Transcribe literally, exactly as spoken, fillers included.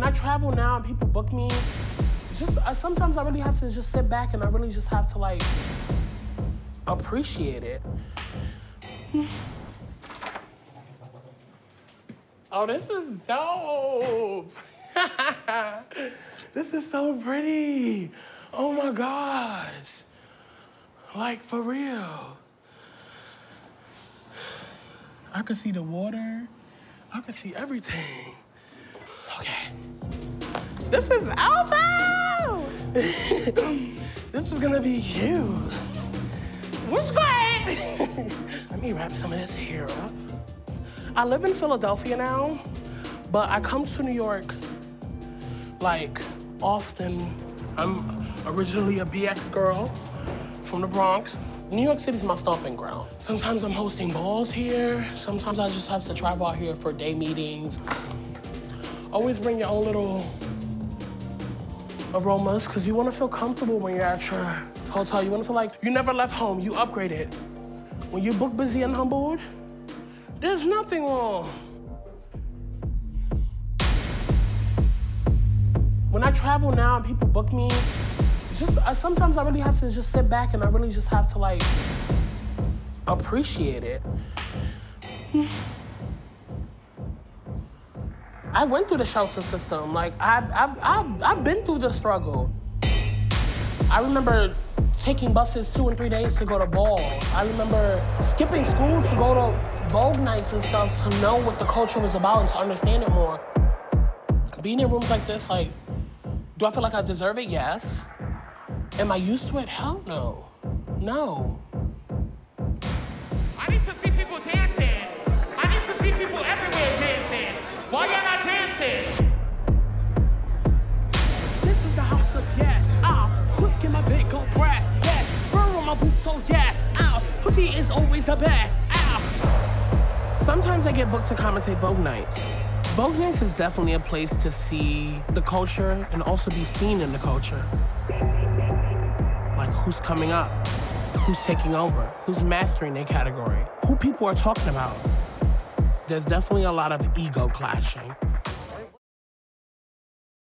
When I travel now and people book me, just uh, sometimes I really have to just sit back and I really just have to, like, appreciate it. Oh, this is dope. This is so pretty. Oh, my gosh. Like, for real. I could see the water. I could see everything. Okay. This is awesome! This is gonna be huge. What's great? Let me wrap some of this hair up. I live in Philadelphia now, but I come to New York, like, often. I'm originally a B X girl from the Bronx. New York City's my stomping ground. Sometimes I'm hosting balls here. Sometimes I just have to travel out here for day meetings. Always bring your own little aromas, because you want to feel comfortable when you're at your hotel. You want to feel like you never left home, you upgraded. When you book busy and humbled, there's nothing wrong. When I travel now and people book me, Just, uh, sometimes I really have to just sit back and I really just have to, like, appreciate it. I went through the shelter system. Like, I've, I've, I've, I've been through the struggle. I remember taking buses two and three days to go to balls. I remember skipping school to go to Vogue nights and stuff to know what the culture was about and to understand it more. Being in rooms like this, like, do I feel like I deserve it? Yes. Am I used to it? Hell no. No. I need to see people dancing. I need to see people everywhere dancing. Why y'all not dancing? This is the house of yes. I'll look in my big old brass. Yes. Burn on my boots, so yes. Ow. Pussy is always the best. Ow. Sometimes I get booked to commentate Vogue nights. Vogue nights is definitely a place to see the culture and also be seen in the culture. Like, who's coming up, who's taking over, who's mastering their category, who people are talking about. There's definitely a lot of ego clashing.